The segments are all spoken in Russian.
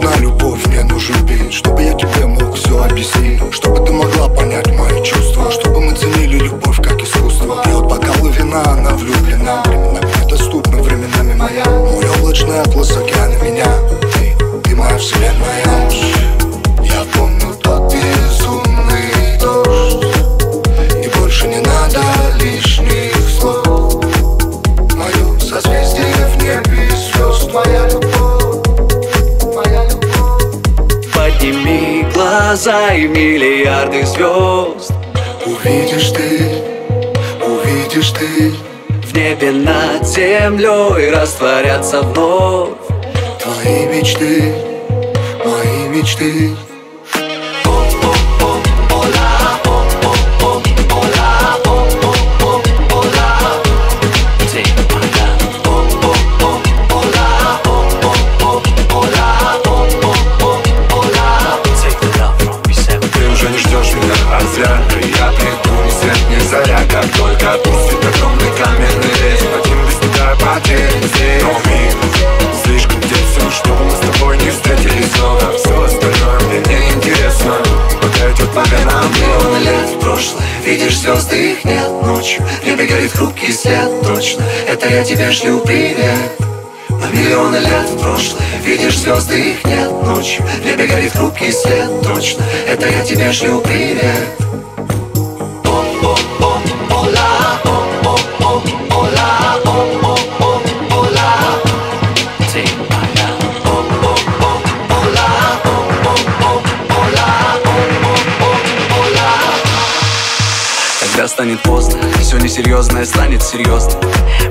нужна любовь, мне нужен бит, чтобы я тебе мог все объяснить, чтобы ты могла понять мои чувства, чтобы мы ценили любовь как искусство. Пьет бокалы вина, она влюблена, временами недоступна, временами моя. Мой облачный атлас, океан и меня. Ты моя вселенная. Я помню тот безумный дождь, и больше не надо лишних слов. Мое созвездие в небе звезд, моя любовь, моя любовь. Подними глаза, и миллиарды звезд увидишь ты, увидишь ты. В небе над землей растворятся вновь твои мечты, мои мечты. Видишь звезды, их нет ночью, небе горит хрупкий след, точно. Это я тебе шлю привет на миллионы лет в прошлое. Видишь звезды, их нет ночью, небе горит хрупкий след, точно. Это я тебе шлю привет. Станет поздно, все несерьезное станет серьезно.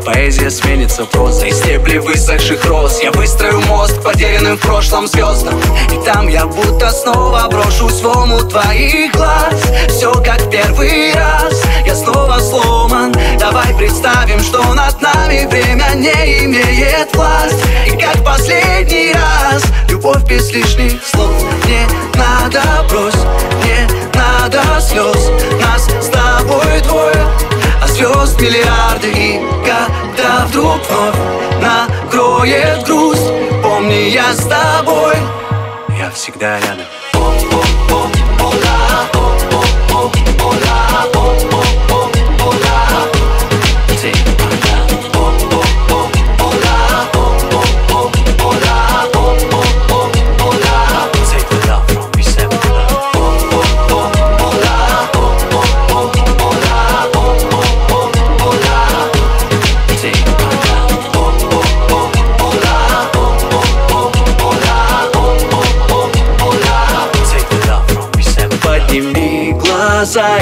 Поэзия сменится прозой, стебли высохших роз. Я выстрою мост к потерянным в прошлом звездам, и там я будто снова брошусь в омут твоих глаз. Все как первый раз, я снова сломан. Давай представим, что над нами время не имеет власть. И как последний раз, любовь без лишних слов. Не надо брось, не надо слез. Нас с тобой двое, а звезд миллиарды. И когда вдруг вновь накроет грусть, помни, я с тобой, я всегда рядом.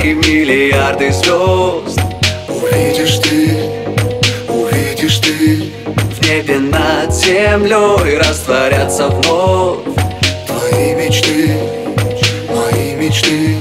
И миллиарды звезд увидишь ты, увидишь ты. В небе над землей растворятся вновь твои мечты, мои мечты.